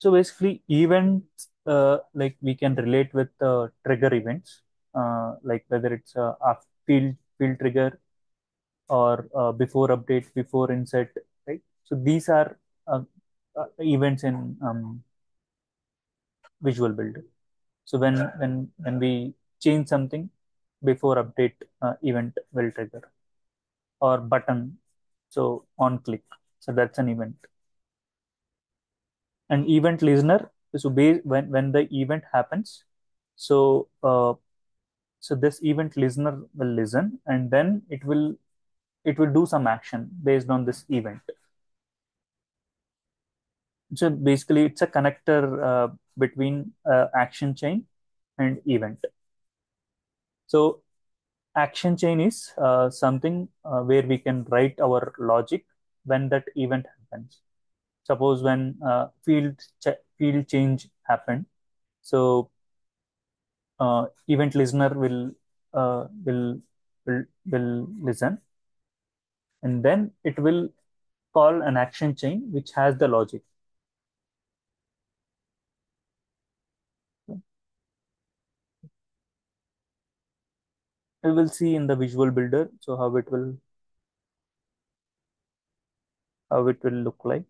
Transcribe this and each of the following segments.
So basically events, like we can relate with trigger events, like whether it's a field trigger or before update, before insert, right? So these are events in Visual Builder. So when we change something, before update event will trigger, or button, so on click, so that's an event. An event listener, so based when the event happens, so so this event listener will listen, and then it will do some action based on this event. So basically it's a connector between action chain and event. So action chain is something where we can write our logic when that event happens. Suppose when field change happened, so event listener will listen, and then it will call an action chain which has the logic. We will see in the Visual Builder, so how it will look like.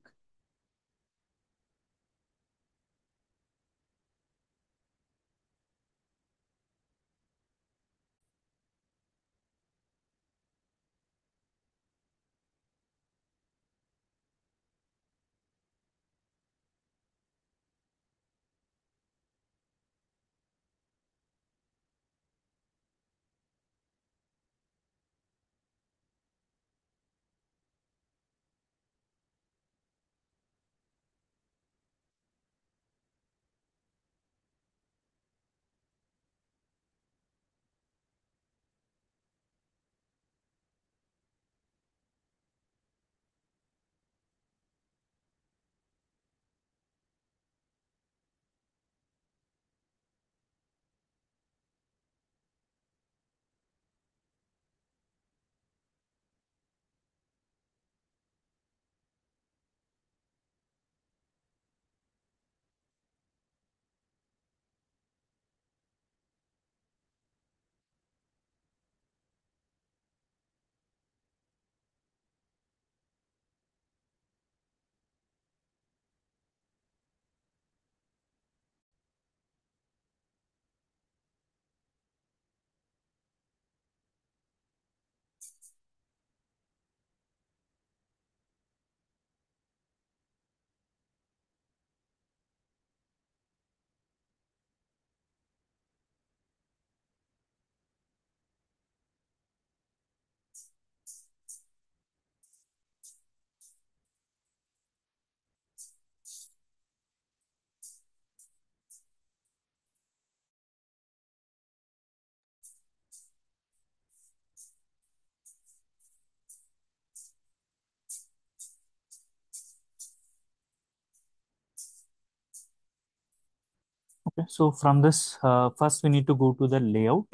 So from this, first we need to go to the layout,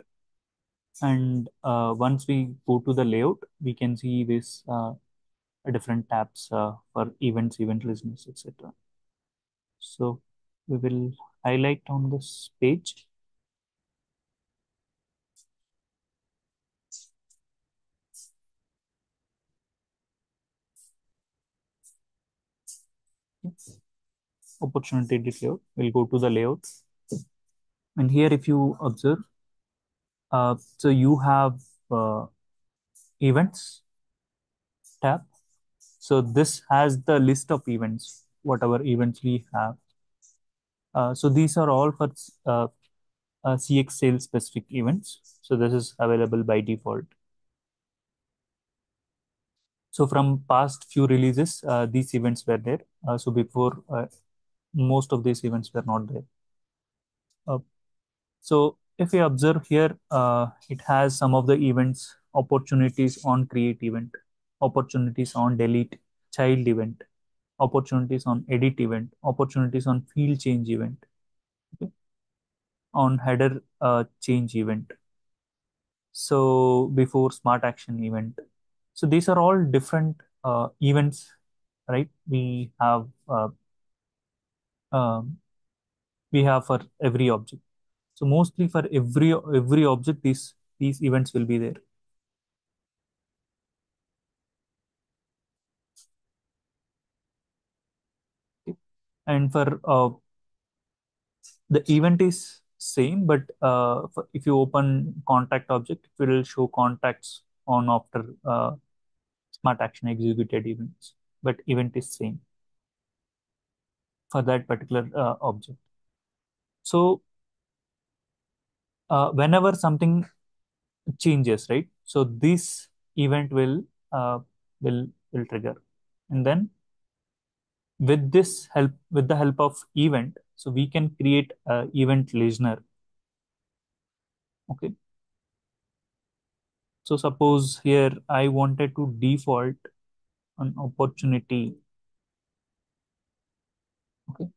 and once we go to the layout, we can see this different tabs for events, event listeners, etc. So we will highlight on this page. Yes. Opportunity layout. We'll go to the layout. And here, if you observe, so you have events tab. So this has the list of events, whatever events we have. So these are all for CX sales specific events. So this is available by default. So from past few releases, these events were there. So before, most of these events were not there. So if you observe here, it has some of the events, opportunities on create event, opportunities on delete child event, opportunities on edit event, opportunities on field change event, okay, on header change event. So before smart action event. So these are all different events, right? We have we have for every object. So mostly for every object, these events will be there. And for the event is same, but if you open contact object, it will show contacts on after smart action executed events, but event is same for that particular object. So whenever something changes, right? So this event will trigger, and then with this help, with the help of event, so we can create an event listener. Okay. So suppose here I wanted to default an opportunity. Okay.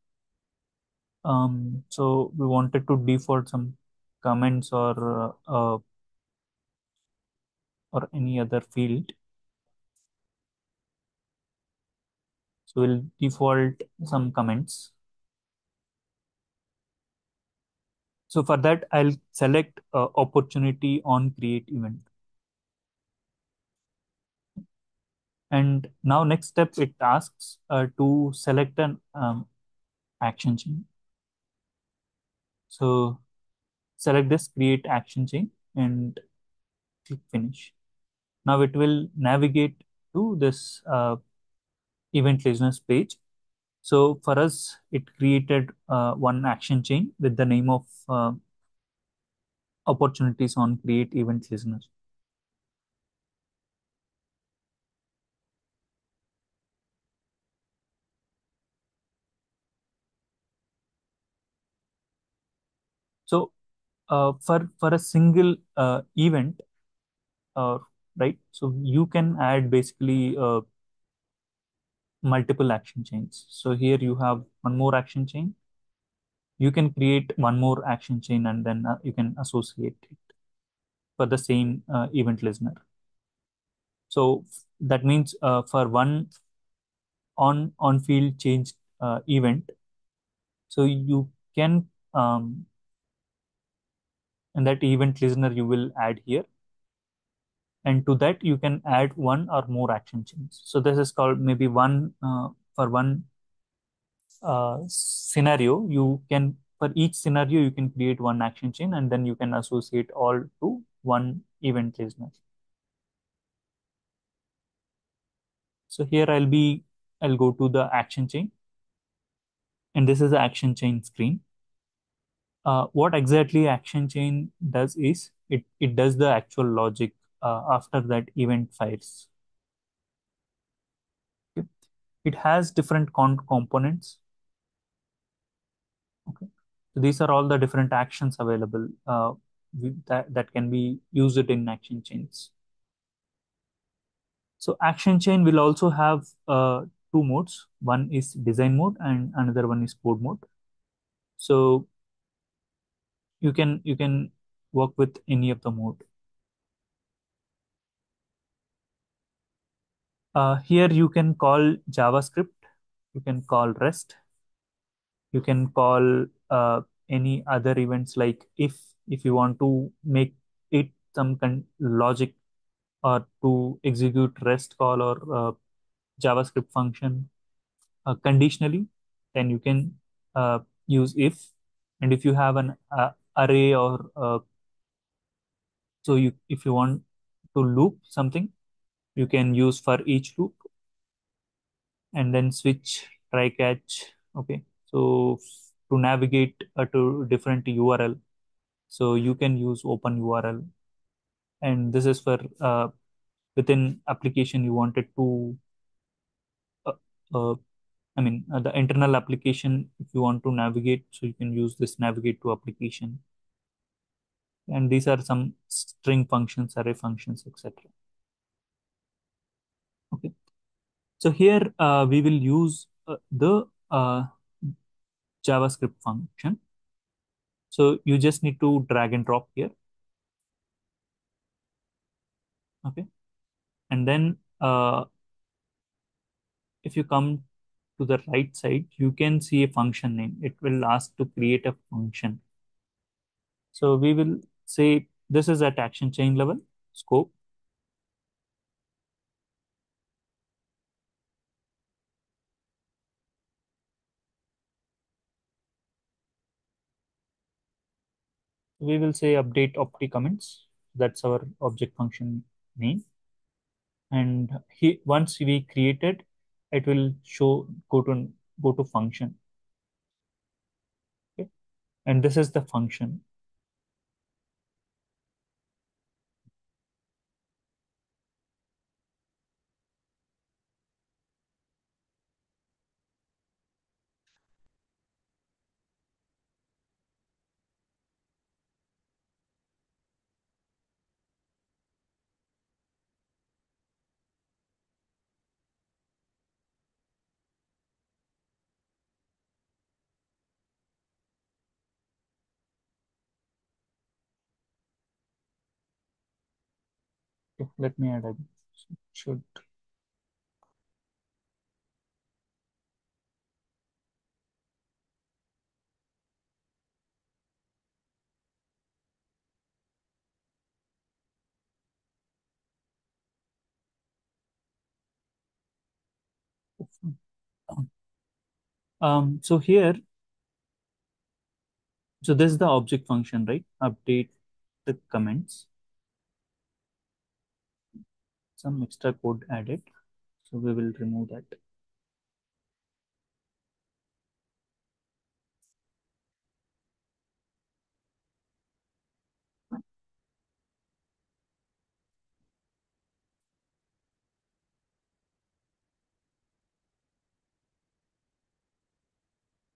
So we wanted to default some comments or any other field. So we'll default some comments. So for that, I'll select opportunity on create event. And now next step, it asks to select an action chain. So select this create action chain and click finish. Now it will navigate to this event listeners page. So for us, it created one action chain with the name of opportunities on create event listeners. So for a single event, right? So you can add basically multiple action chains. So here you have one more action chain. You can create one more action chain, and then you can associate it for the same event listener. So that means for one on field change event, so you can and that event listener you will add here. And to that, you can add one or more action chains. So this is called maybe one for one scenario. You can, for each scenario, you can create one action chain, and then you can associate all to one event listener. So here I'll go to the action chain. And this is the action chain screen. What exactly action chain does is it does the actual logic after that event fires. Okay. It has different components. Okay. So these are all the different actions available that can be used in action chains. So action chain will also have two modes. One is design mode and another one is code mode. So you can work with any of the mode. Here you can call JavaScript, you can call REST, you can call any other events like if you want to make it some kind of logic or to execute REST call or JavaScript function conditionally, then you can use if, and if you have an array or so if you want to loop something, you can use for each loop and then switch, try, catch. Okay, so to navigate to different URL, so you can use open URL, and this is for within application you wanted to the internal application, if you want to navigate, so you can use this navigate to application. And these are some string functions, array functions, etc. Okay. So here we will use the JavaScript function. So you just need to drag and drop here. Okay. And then if you come to the right side, you can see a function name. It will ask to create a function. So we will say this is at action chain level scope. We will say update opti comments. That's our object function name. And once we create it, it will show go to function. Okay. And this is the function. Let me add it. Should so here, so this is the object function, right? Update the comments. Some extra code added, so we will remove that.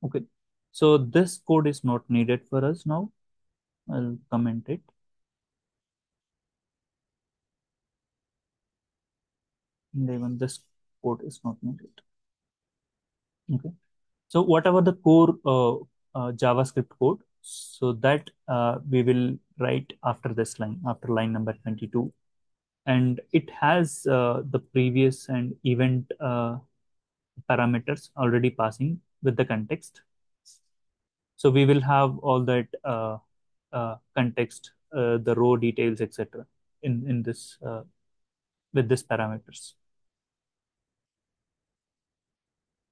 Okay, so this code is not needed for us now. I'll comment it. And even this code is not needed. Okay, so whatever the core JavaScript code, so that we will write after this line, after line number 22, and it has the previous and event parameters already passing with the context. So we will have all that context, the row details, etc. in this with this parameters.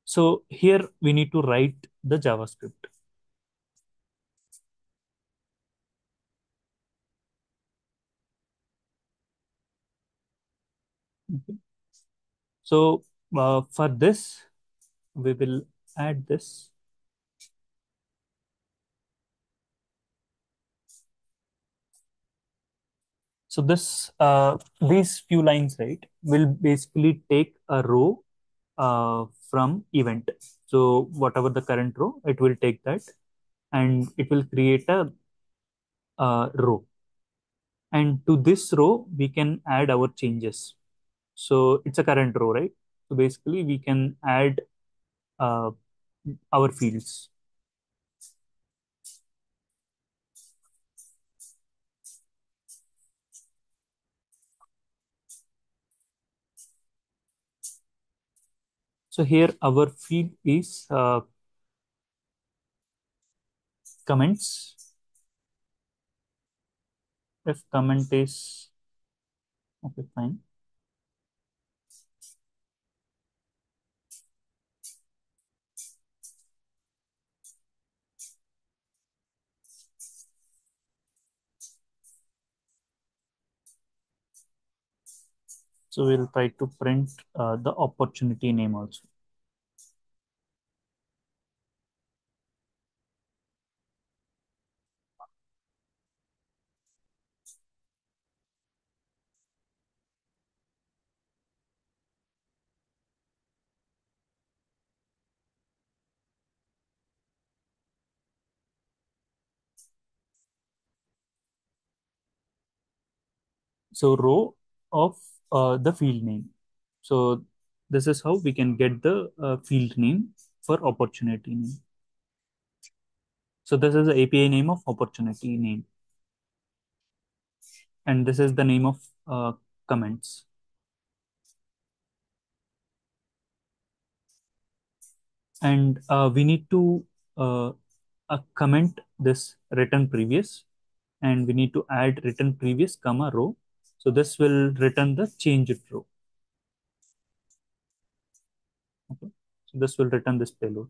So here we need to write the JavaScript. Okay. So for this, we will add this. So this these few lines, right, will basically take a row from event. So whatever the current row, it will take that and it will create a row. And to this row, we can add our changes. So it's a current row, right? So basically we can add our fields. So here our field is comments. If comment is okay, fine. So we'll try to print the opportunity name also. So row of the field name. So this is how we can get the field name for opportunity name. So this is the API name of opportunity name. And this is the name of comments. And we need to comment this return previous, and we need to add return previous comma row. So this will return the changed row. Okay. So this will return this payload.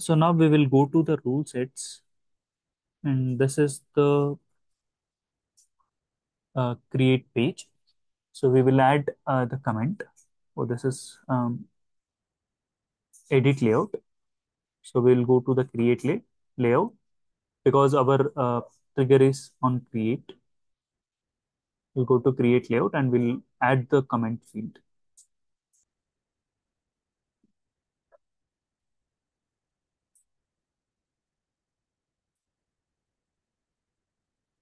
So now we will go to the rule sets, and this is the create page. So we will add the comment. Oh, this is edit layout. So we'll go to the create layout because our trigger is on create. We'll go to create layout and we'll add the comment field.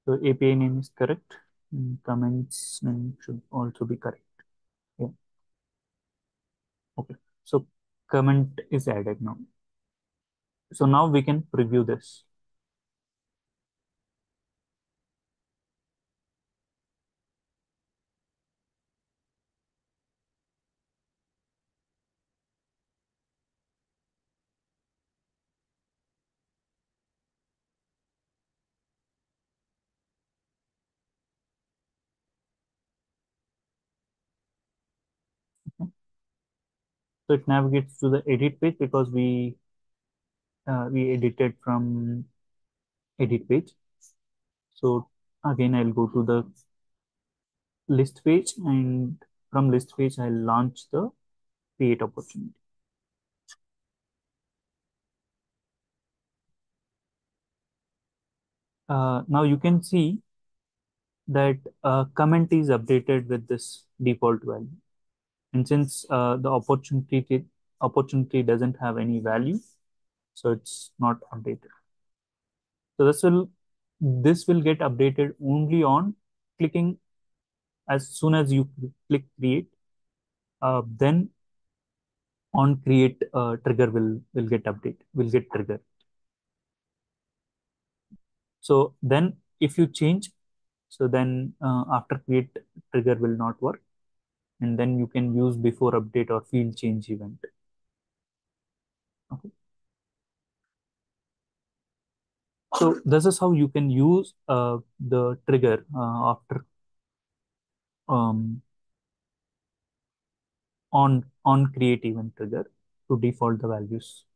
So API name is correct. And comments name should also be correct. Yeah. Okay. So comment is added now. So now we can preview this. So it navigates to the edit page because we edited from edit page. So again, I'll go to the list page, and from list page, I'll launch the create opportunity. Now you can see that comment is updated with this default value. And since the opportunity doesn't have any value, so it's not updated. So this will get updated only on clicking. As soon as you click create, then on create trigger will get updated, will get triggered. So then if you change, so then after create trigger will not work. And then you can use before update or field change event. Okay. So this is how you can use the trigger after on create event trigger to default the values.